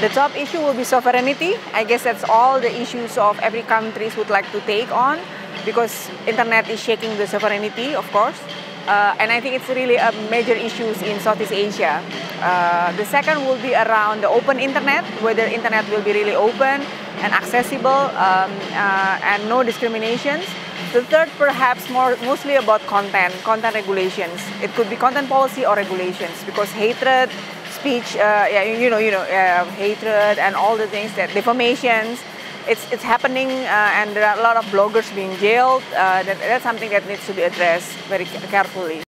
The top issue will be sovereignty. I guess that's all the issues of every countries would like to take on, because internet is shaking the sovereignty, of course. And I think it's really a major issue in Southeast Asia. The second will be around the open internet, whether internet will be really open and accessible and no discriminations. The third, perhaps mostly about content regulations. It could be content policy or regulations, because hatred, speech, hatred and all the things that defamations. It's happening, and there are a lot of bloggers being jailed. That's something that needs to be addressed very carefully.